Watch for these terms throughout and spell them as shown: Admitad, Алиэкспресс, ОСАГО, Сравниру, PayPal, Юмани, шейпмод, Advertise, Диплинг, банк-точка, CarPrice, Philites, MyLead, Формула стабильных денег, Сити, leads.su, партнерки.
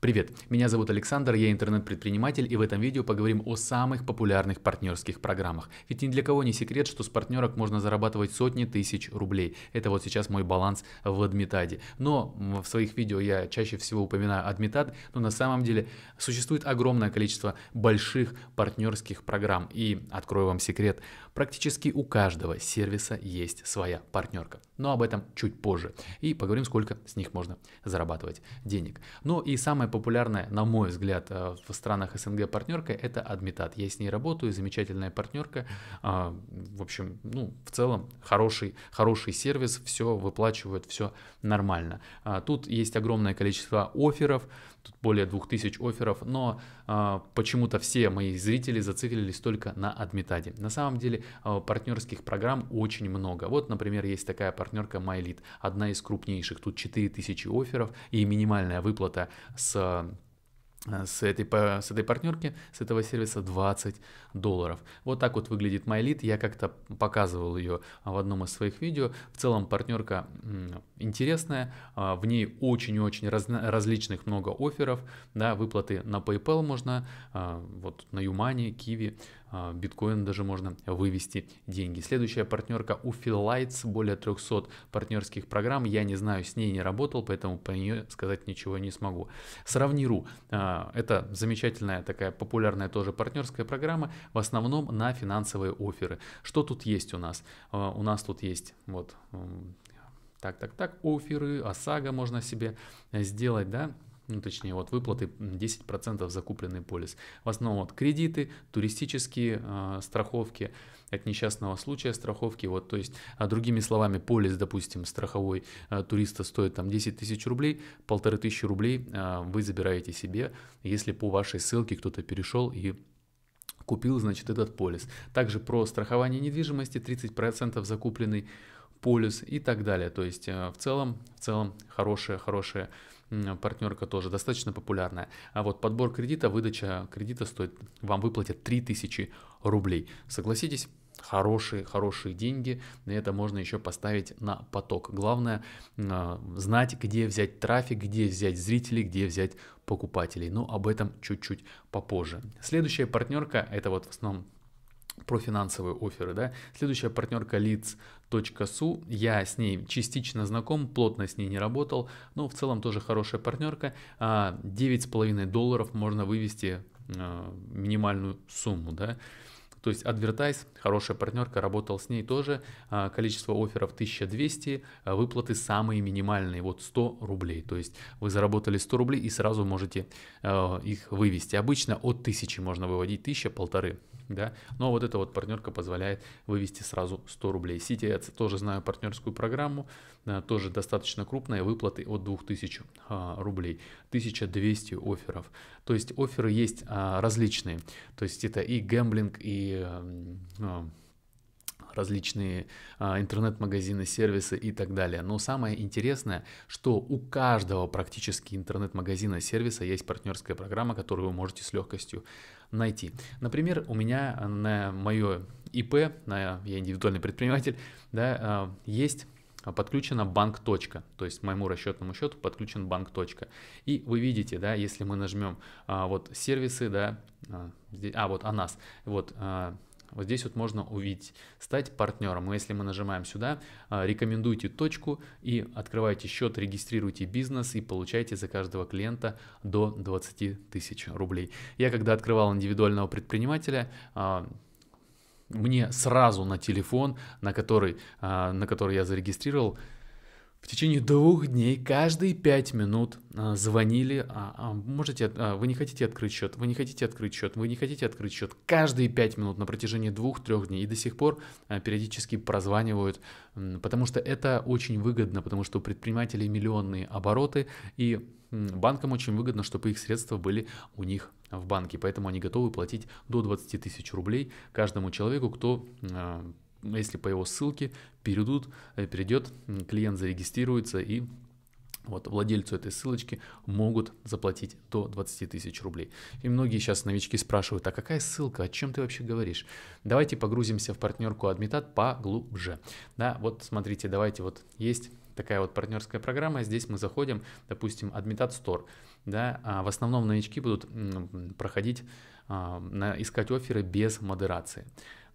Привет, меня зовут Александр, я интернет-предприниматель, и в этом видео поговорим о самых популярных партнерских программах. Ведь ни для кого не секрет, что с партнерок можно зарабатывать сотни тысяч рублей. Это вот сейчас мой баланс в Admitad. Но в своих видео я чаще всего упоминаю Admitad, но на самом деле существует огромное количество больших партнерских программ. И открою вам секрет, практически у каждого сервиса есть своя партнерка. Но об этом чуть позже. И поговорим, сколько с них можно зарабатывать денег. Ну и самое популярное, на мой взгляд, в странах СНГ партнерка — это Admitad. Я с ней работаю, замечательная партнерка. В общем, ну, в целом хороший сервис, все выплачивают, все нормально. Тут есть огромное количество офферов, тут более 2000 офферов, но почему-то все мои зрители зациклились только на Admitad. На самом деле партнерских программ очень много. Вот, например, есть такая партнерка MyLead, одна из крупнейших. Тут 4000 офферов, и минимальная выплата с этой партнерки, с этого сервиса $20. Вот так вот выглядит MyLead. Я как-то показывал ее в одном из своих видео. В целом партнерка интересная, в ней очень-очень различных много офферов, да, выплаты на PayPal можно, вот на Юмани, Киви, биткоин даже можно вывести деньги. Следующая партнерка у Philites, более 300 партнерских программ. Я не знаю, с ней не работал, поэтому по нее сказать ничего не смогу. Сравниру — это замечательная такая популярная тоже партнерская программа, в основном на финансовые офферы. Что тут есть у нас? У нас тут есть вот офферы, ОСАГО можно себе сделать, да? Ну, точнее, вот выплаты 10% закупленный полис. В основном вот кредиты, туристические страховки от несчастного случая, страховки. Вот, то есть, другими словами, полис, допустим, страховой туриста стоит там 10 тысяч рублей, 1500 рублей вы забираете себе, если по вашей ссылке кто-то перешел и купил, значит, этот полис. Также про страхование недвижимости — 30% закупленный полис и так далее. То есть, в целом хорошая партнерка, тоже достаточно популярная. А вот подбор кредита, выдача кредита стоит, вам выплатят 3000 рублей. Согласитесь, хорошие деньги, и это можно еще поставить на поток. Главное знать, где взять трафик, где взять зрителей, где взять покупателей. Но об этом чуть-чуть попозже. Следующая партнерка, это вот в основном про финансовые офферы, да. Следующая партнерка leads.su. Я с ней частично знаком, плотно с ней не работал, но в целом тоже хорошая партнерка. $9,5 можно вывести минимальную сумму, да. То есть Advertise — хорошая партнерка, работал с ней тоже. Количество офферов 1200, выплаты самые минимальные, вот 100 рублей. То есть вы заработали 100 рублей и сразу можете их вывести. Обычно от 1000 можно выводить, 1000, 1500, да. Но вот эта вот партнерка позволяет вывести сразу 100 рублей. Сити, я тоже знаю партнерскую программу, тоже достаточно крупные выплаты от 2000 рублей, 1200 офферов. То есть офферы есть различные, то есть это и гэмблинг, и различные интернет-магазины, сервисы и так далее. Но самое интересное, что у каждого практически интернет-магазина, сервиса есть партнерская программа, которую вы можете с легкостью найти. Например, у меня на мое ИП, я индивидуальный предприниматель, да, есть подключена банк-точка, то есть к моему расчетному счету подключен банк-точка. И вы видите, да, если мы нажмем вот сервисы, да, здесь, вот о нас, вот здесь вот можно увидеть, стать партнером. И если мы нажимаем сюда, рекомендуйте точку и открывайте счет, регистрируйте бизнес и получайте за каждого клиента до 20 000 рублей. Я когда открывал индивидуального предпринимателя, мне сразу на телефон, на который я зарегистрировал, в течение 2 дней каждые 5 минут звонили. Вы не хотите открыть счет, вы не хотите открыть счет, вы не хотите открыть счет. Каждые 5 минут на протяжении 2-3 дней. И до сих пор периодически прозванивают, потому что это очень выгодно, потому что у предпринимателей миллионные обороты, и банкам очень выгодно, чтобы их средства были у них в банке. Поэтому они готовы платить до 20 000 рублей каждому человеку, кто... Если по его ссылке перейдет, клиент зарегистрируется, и вот владельцу этой ссылочки могут заплатить до 20 000 рублей. И многие сейчас новички спрашивают: а какая ссылка, о чем ты вообще говоришь? Давайте погрузимся в партнерку Admitad поглубже. Да, вот смотрите, давайте, вот есть такая вот партнерская программа. Здесь мы заходим, допустим, Admitad Store. Да, в основном новички будут проходить, искать офферы без модерации.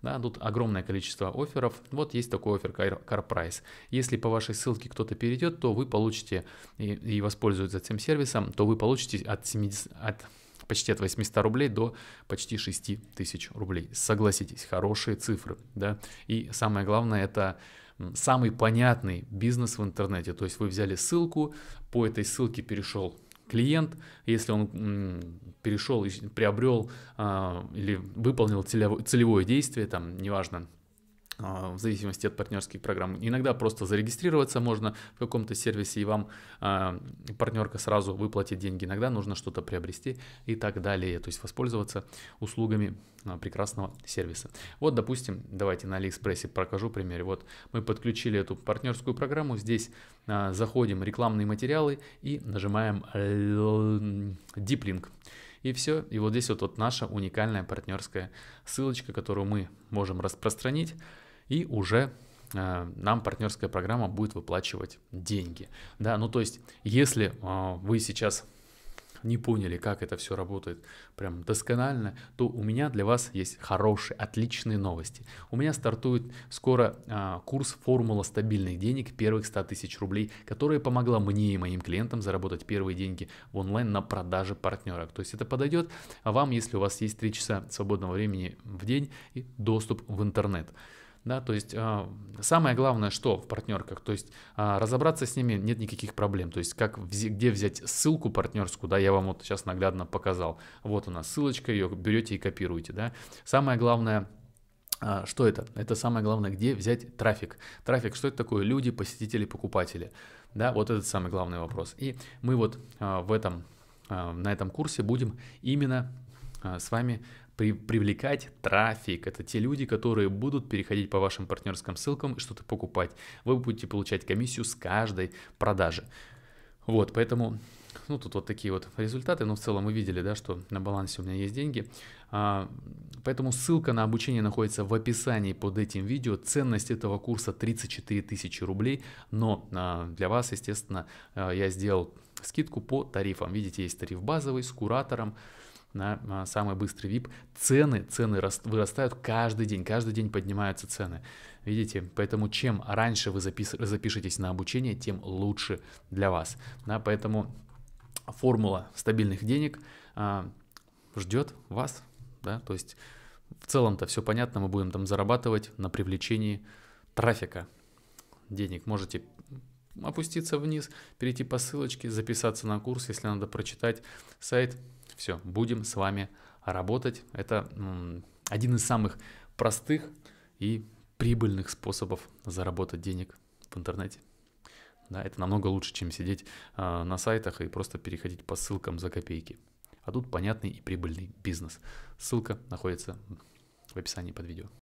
Да, тут огромное количество офферов. Вот есть такой оффер CarPrice. Если по вашей ссылке кто-то перейдет, то вы получите и воспользуется этим сервисом, то вы получите почти от 800 рублей до почти 6000 рублей. Согласитесь, хорошие цифры, да? И самое главное, это самый понятный бизнес в интернете. То есть вы взяли ссылку, по этой ссылке перешел клиент, если он перешел и приобрел или выполнил целевое действие, там, неважно, в зависимости от партнерских программ. Иногда просто зарегистрироваться можно в каком-то сервисе, и вам партнерка сразу выплатит деньги. Иногда нужно что-то приобрести и так далее. То есть воспользоваться услугами прекрасного сервиса. Вот, допустим, давайте на Алиэкспрессе покажу пример. Вот мы подключили эту партнерскую программу. Здесь заходим в рекламные материалы и нажимаем «Диплинг». И все. И вот здесь вот наша уникальная партнерская ссылочка, которую мы можем распространить. И уже нам партнерская программа будет выплачивать деньги. Да, ну то есть, если вы сейчас не поняли, как это все работает прям досконально, то у меня для вас есть хорошие, отличные новости. У меня стартует скоро курс «Формула стабильных денег» первых 100 тысяч рублей, которая помогла мне и моим клиентам заработать первые деньги в онлайн на продаже партнерок. То есть это подойдет вам, если у вас есть 3 часа свободного времени в день и доступ в интернет. Да, то есть самое главное, что в партнерках, то есть разобраться с ними нет никаких проблем. То есть как, где взять ссылку партнерскую, да, я вам вот сейчас наглядно показал. Вот она ссылочка, ее берете и копируете, да. Самое главное, что это? Это самое главное, где взять трафик. Трафик, что это такое? Люди, посетители, покупатели. Да, вот этот самый главный вопрос. И мы вот на этом курсе будем именно с вами привлекать трафик. Это те люди, которые будут переходить по вашим партнерским ссылкам и что-то покупать. Вы будете получать комиссию с каждой продажи. Вот, поэтому, ну, тут вот такие вот результаты. Но в целом мы видели, да, что на балансе у меня есть деньги. Поэтому ссылка на обучение находится в описании под этим видео. Ценность этого курса 34 тысячи рублей. Но для вас, естественно, я сделал скидку по тарифам. Видите, есть тариф базовый с куратором, на самый быстрый VIP. Цены вырастают каждый день поднимаются цены. Видите, поэтому чем раньше вы запишетесь на обучение, тем лучше для вас. Да, поэтому формула стабильных денег ждет вас. Да? То есть в целом-то все понятно, мы будем там зарабатывать на привлечении трафика денег. Можете опуститься вниз, перейти по ссылочке, записаться на курс, если надо прочитать сайт. Все, будем с вами работать. Это один из самых простых и прибыльных способов заработать денег в интернете. Да, это намного лучше, чем сидеть на сайтах и просто переходить по ссылкам за копейки. А тут понятный и прибыльный бизнес. Ссылка находится в описании под видео.